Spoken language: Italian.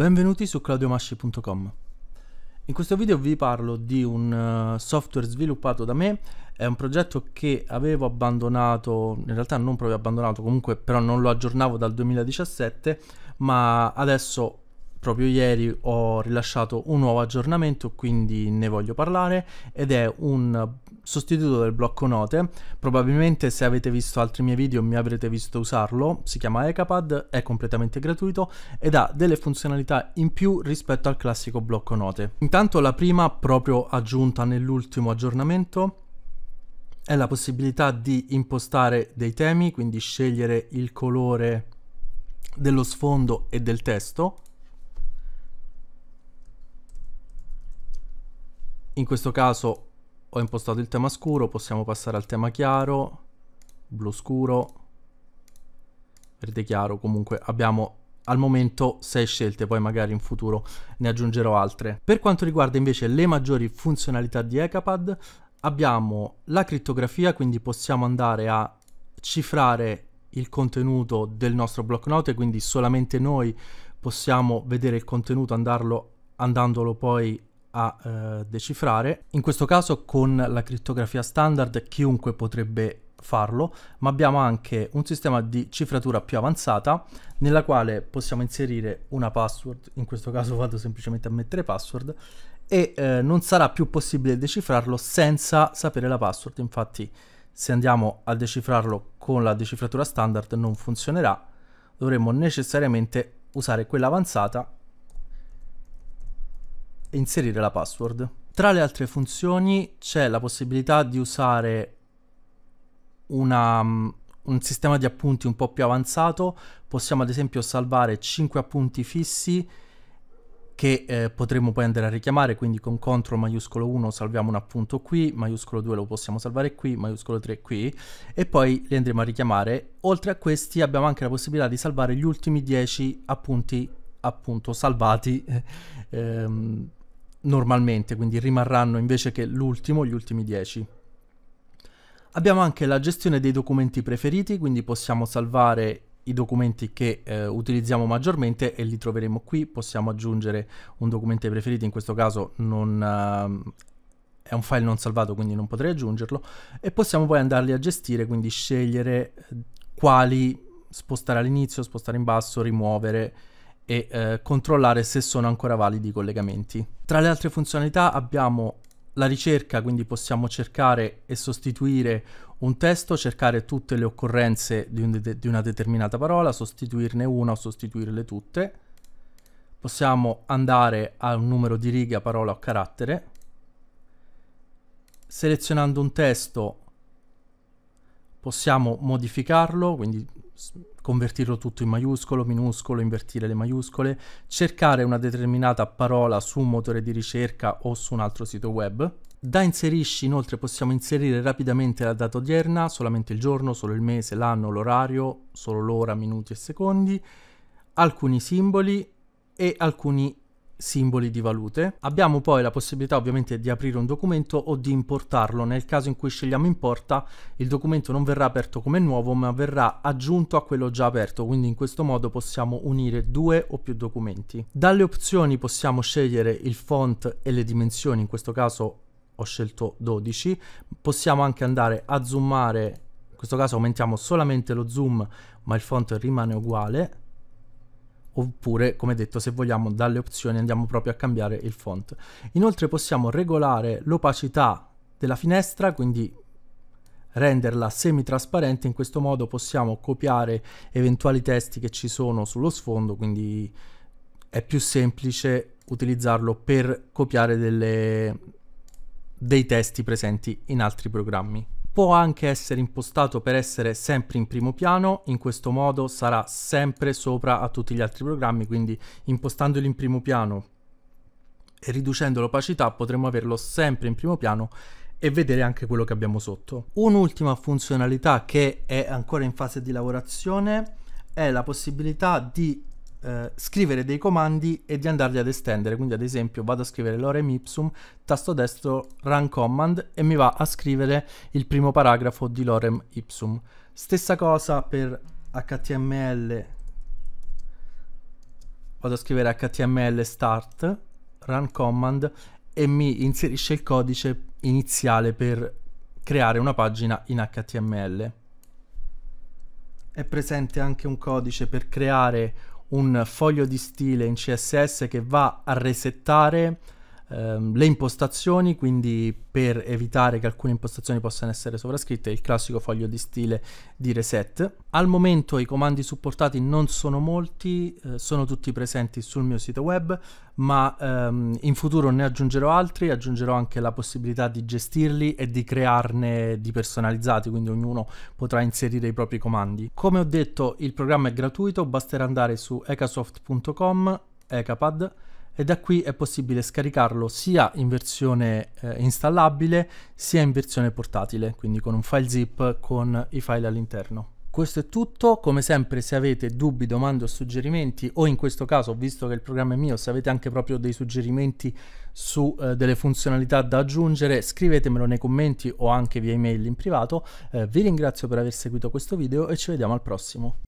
Benvenuti su claudiomasci.com. In questo video vi parlo di un software sviluppato da me. È un progetto che avevo abbandonato, in realtà non proprio abbandonato, comunque però non lo aggiornavo dal 2017, ma adesso proprio ieri ho rilasciato un nuovo aggiornamento, quindi ne voglio parlare, ed è un sostituto del blocco note. Probabilmente, se avete visto altri miei video, mi avrete visto usarlo. Si chiama Hekapad, è completamente gratuito ed ha delle funzionalità in più rispetto al classico blocco note. Intanto la prima, proprio aggiunta nell'ultimo aggiornamento, è la possibilità di impostare dei temi, quindi scegliere il colore dello sfondo e del testo. In questo caso ho impostato il tema scuro, possiamo passare al tema chiaro, blu scuro, verde chiaro. Comunque abbiamo al momento 6 scelte, poi magari in futuro ne aggiungerò altre. Per quanto riguarda invece le maggiori funzionalità di Hekapad, abbiamo la crittografia, quindi possiamo andare a cifrare il contenuto del nostro blocnote, quindi solamente noi possiamo vedere il contenuto andandolo poi a decifrare. In questo caso con la crittografia standard chiunque potrebbe farlo, ma abbiamo anche un sistema di cifratura più avanzata nella quale possiamo inserire una password. In questo caso vado semplicemente a mettere password e non sarà più possibile decifrarlo senza sapere la password. Infatti, se andiamo a decifrarlo con la decifratura standard non funzionerà, dovremo necessariamente usare quella avanzata e inserire la password. Tra le altre funzioni c'è la possibilità di usare un sistema di appunti un po' più avanzato. Possiamo ad esempio salvare 5 appunti fissi che potremo poi andare a richiamare, quindi con CTRL maiuscolo 1 salviamo un appunto qui, maiuscolo 2 lo possiamo salvare qui, maiuscolo 3 qui, e poi li andremo a richiamare. Oltre a questi abbiamo anche la possibilità di salvare gli ultimi 10 appunti appunto salvati normalmente, quindi rimarranno invece che l'ultimo gli ultimi 10. Abbiamo anche la gestione dei documenti preferiti, quindi possiamo salvare i documenti che utilizziamo maggiormente e li troveremo qui. Possiamo aggiungere un documento ai preferiti, in questo caso è un file non salvato, quindi non potrei aggiungerlo, e possiamo poi andarli a gestire, quindi scegliere quali spostare all'inizio, spostare in basso, rimuovere e controllare se sono ancora validi i collegamenti. Tra le altre funzionalità abbiamo la ricerca, quindi possiamo cercare e sostituire un testo, cercare tutte le occorrenze di una determinata parola, sostituirne una o sostituirle tutte. Possiamo andare a un numero di riga, parola o carattere. Selezionando un testo possiamo modificarlo, quindi convertirlo tutto in maiuscolo, minuscolo, invertire le maiuscole, cercare una determinata parola su un motore di ricerca o su un altro sito web. Da inserisci inoltre possiamo inserire rapidamente la data odierna, solamente il giorno, solo il mese, l'anno, l'orario, solo l'ora, minuti e secondi, alcuni simboli e alcuni simboli di valute. Abbiamo poi la possibilità ovviamente di aprire un documento o di importarlo. Nel caso in cui scegliamo importa, il documento non verrà aperto come nuovo, ma verrà aggiunto a quello già aperto, quindi in questo modo possiamo unire due o più documenti. Dalle opzioni possiamo scegliere il font e le dimensioni, in questo caso ho scelto 12. Possiamo anche andare a zoomare, in questo caso aumentiamo solamente lo zoom ma il font rimane uguale. Oppure, come detto, se vogliamo dalle opzioni andiamo proprio a cambiare il font. Inoltre possiamo regolare l'opacità della finestra, quindi renderla semi-trasparente. In questo modo possiamo copiare eventuali testi che ci sono sullo sfondo, quindi è più semplice utilizzarlo per copiare dei testi presenti in altri programmi. Può anche essere impostato per essere sempre in primo piano, in questo modo sarà sempre sopra a tutti gli altri programmi, quindi impostandolo in primo piano e riducendo l'opacità potremo averlo sempre in primo piano e vedere anche quello che abbiamo sotto. Un'ultima funzionalità che è ancora in fase di lavorazione è la possibilità di scrivere dei comandi e di andarli ad estendere. Quindi ad esempio vado a scrivere lorem ipsum, tasto destro run command, e mi va a scrivere il primo paragrafo di lorem ipsum. Stessa cosa per HTML vado a scrivere html start run command e mi inserisce il codice iniziale per creare una pagina in HTML. È presente anche un codice per creare un foglio di stile in CSS che va a resettare le impostazioni, quindi per evitare che alcune impostazioni possano essere sovrascritte, il classico foglio di stile di reset. Al momento i comandi supportati non sono molti, sono tutti presenti sul mio sito web, ma in futuro ne aggiungerò altri, aggiungerò anche la possibilità di gestirli e di crearne di personalizzati, quindi ognuno potrà inserire i propri comandi. Come ho detto, il programma è gratuito, basterà andare su hekasoft.com, Hekapad, e da qui è possibile scaricarlo sia in versione installabile sia in versione portatile, quindi con un file zip con i file all'interno. Questo è tutto, come sempre se avete dubbi, domande o suggerimenti, o in questo caso, visto che il programma è mio, se avete anche proprio dei suggerimenti su delle funzionalità da aggiungere, scrivetemelo nei commenti o anche via email in privato. Vi ringrazio per aver seguito questo video e ci vediamo al prossimo.